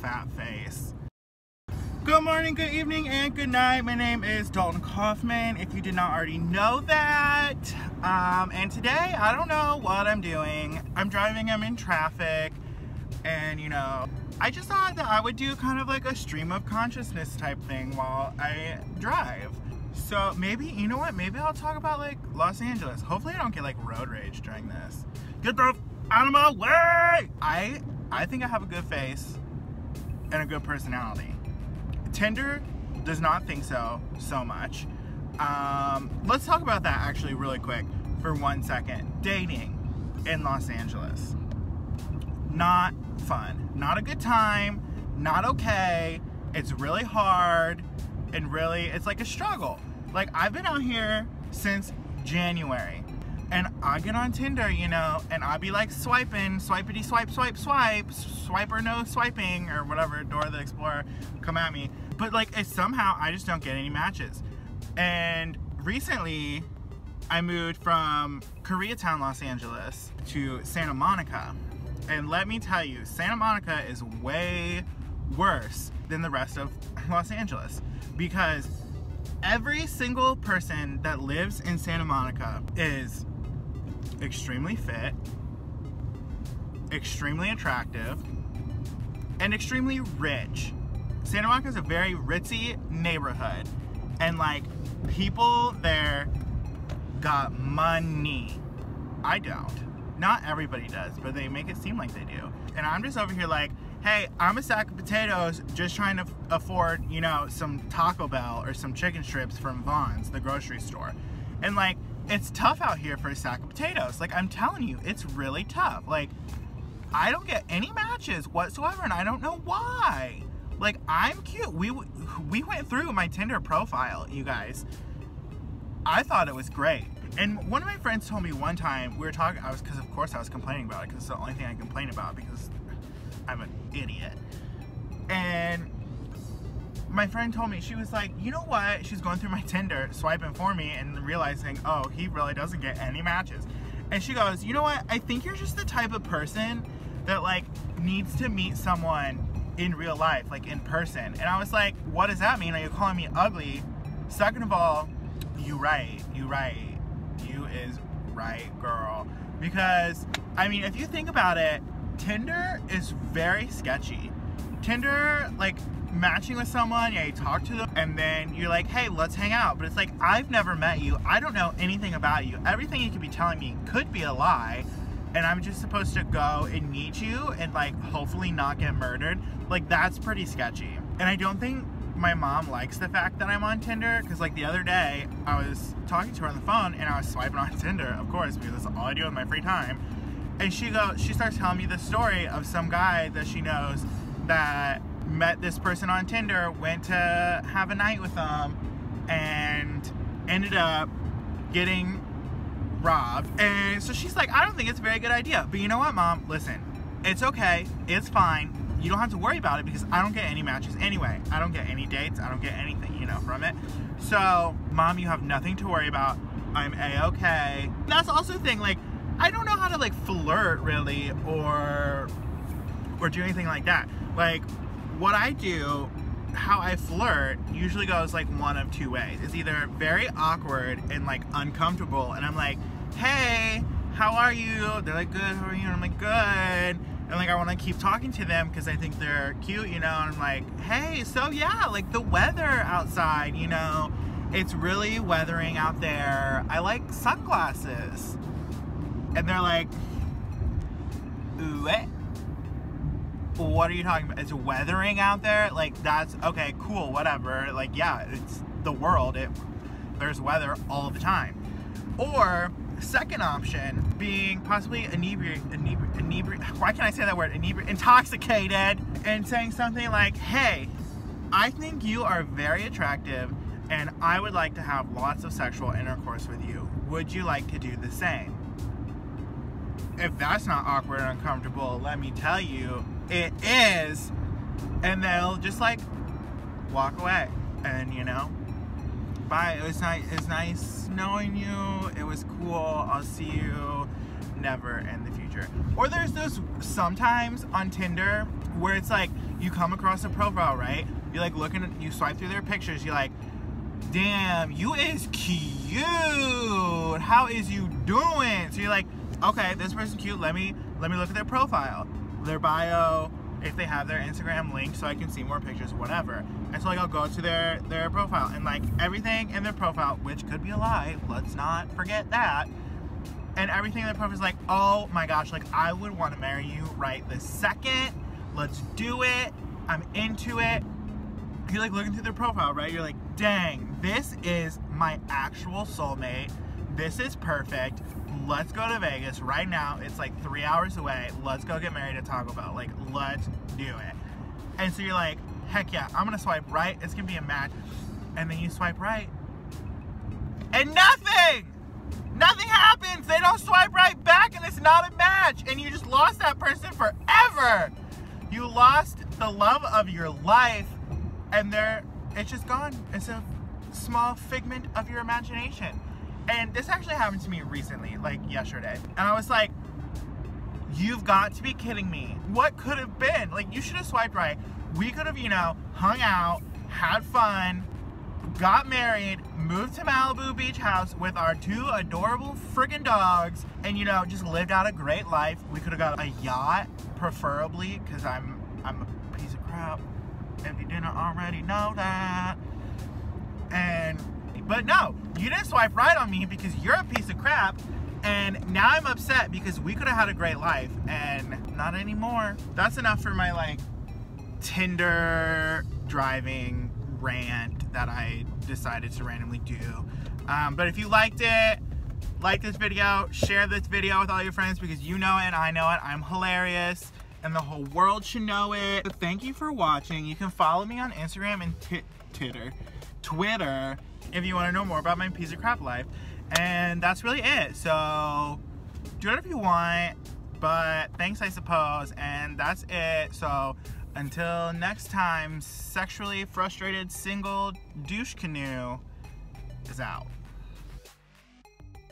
fat face. Good morning, good evening, and good night. My name is Dalton Kaufman, if you did not already know that. And today, I don't know what I'm doing. I'm driving, I'm in traffic, and you know, I just thought that I would do kind of like a stream of consciousness type thing while I drive. So maybe, you know what, maybe I'll talk about like Los Angeles. Hopefully I don't get like road rage during this. Get the out of my way! I think I have a good face and a good personality. Tinder does not think so much. Let's talk about that actually really quick for 1 second. Dating in Los Angeles. Not fun. Not a good time. Not okay. It's really hard and really, it's like a struggle. Like I've been out here since January. And I get on Tinder, you know, and I'll be like swiping, swipity swipe, swipe, swipe, swipe or no swiping or whatever, Dora the Explorer, come at me. But like, it's somehow I just don't get any matches. And recently I moved from Koreatown, Los Angeles to Santa Monica. And let me tell you, Santa Monica is way worse than the rest of Los Angeles because every single person that lives in Santa Monica is extremely fit, extremely attractive, and extremely rich. Santa Monica is a very ritzy neighborhood, and like people there got money. I don't. Not everybody does, but they make it seem like they do. And I'm just over here like, hey, I'm a sack of potatoes just trying to afford, you know, some Taco Bell or some chicken strips from Vaughn's, the grocery store. And like, it's tough out here for a sack of potatoes. Like, I'm telling you, it's really tough. Like, I don't get any matches whatsoever, and I don't know why. Like, I'm cute. We went through my Tinder profile, you guys. I thought it was great. And one of my friends told me one time, we were talking, because of course I was complaining about it, because it's the only thing I complain about, because I'm an idiot. And my friend told me, she was like, you know what? She's going through my Tinder, swiping for me and realizing, oh, he really doesn't get any matches. And she goes, you know what? I think you're just the type of person that like needs to meet someone in real life, like in person. And I was like, what does that mean? Are you calling me ugly? Second of all, you right. You is right, girl. Because, I mean, if you think about it, Tinder is very sketchy. Tinder, like matching with someone, yeah, you talk to them and then you're like, hey, let's hang out. But it's like, I've never met you. I don't know anything about you. Everything you could be telling me could be a lie. And I'm just supposed to go and meet you and like, hopefully not get murdered. Like that's pretty sketchy. And I don't think my mom likes the fact that I'm on Tinder. Cause like the other day I was talking to her on the phone and I was swiping on Tinder, of course, because that's all I do in my free time. And she starts telling me the story of some guy that she knows that met this person on Tinder, went to have a night with them, and ended up getting robbed. And so she's like, I don't think it's a very good idea. But you know what, Mom? Listen, it's okay. It's fine. You don't have to worry about it because I don't get any matches anyway. I don't get any dates. I don't get anything, you know, from it. So, Mom, you have nothing to worry about. I'm A-okay. That's also the thing, like, I don't know how to like flirt really or do anything like that. Like what I do, how I flirt usually goes like one of two ways. It's either very awkward and like uncomfortable and I'm like, hey, how are you? They're like, good, how are you? And I'm like, good. And like I want to keep talking to them because I think they're cute, you know, and I'm like, hey, so yeah, like the weather outside, you know, it's really weathering out there. I like sunglasses. And they're like, what are you talking about? It's weathering out there? Like, that's, okay, cool, whatever. Like, yeah, it's the world. There's weather all the time. Or, second option, being possibly why can't I say that word? Intoxicated. And saying something like, hey, I think you are very attractive and I would like to have lots of sexual intercourse with you. Would you like to do the same? If that's not awkward and uncomfortable, let me tell you, it is. And they'll just like walk away and, you know, bye. It was nice. It's nice knowing you. It was cool. I'll see you never in the future. Or there's those sometimes on Tinder where it's like you come across a profile, right? You're like looking at, you swipe through their pictures, you're like, damn, you is cute. How is you doing? So you're like, okay, this person's cute. Let me look at their profile, their bio, if they have their Instagram link so I can see more pictures, whatever. And so like I'll go to their profile, and like everything in their profile, which could be a lie, let's not forget that. And everything in their profile is like, oh my gosh, like I would want to marry you right this second. Let's do it. I'm into it. You're like looking through their profile, right? You're like, dang, this is my actual soulmate. This is perfect. Let's go to Vegas right now. It's like 3 hours away. Let's go get married at Taco Bell. Like, let's do it. And so you're like, heck yeah, I'm gonna swipe right. It's gonna be a match. And then you swipe right. And nothing! Nothing happens! They don't swipe right back, and it's not a match. And you just lost that person forever. You lost the love of your life, and it's just gone. It's a small figment of your imagination. And this actually happened to me recently, like yesterday. And I was like, you've got to be kidding me. What could have been? Like, you should have swiped right. We could have, you know, hung out, had fun, got married, moved to Malibu Beach house with our two adorable friggin' dogs, and, you know, just lived out a great life. We could have got a yacht, preferably, because I'm a piece of crap. If you didn't already know that. But no, you didn't swipe right on me because you're a piece of crap, and now I'm upset because we could have had a great life, and not anymore. That's enough for my like Tinder driving rant that I decided to randomly do. But if you liked it, like this video, share this video with all your friends because you know it and I know it. I'm hilarious and the whole world should know it. So thank you for watching. You can follow me on Instagram and Twitter if you want to know more about my piece of crap life. And that's really it. So do whatever you want, but thanks, I suppose. And that's it. So until next time, sexually frustrated single douche canoe is out.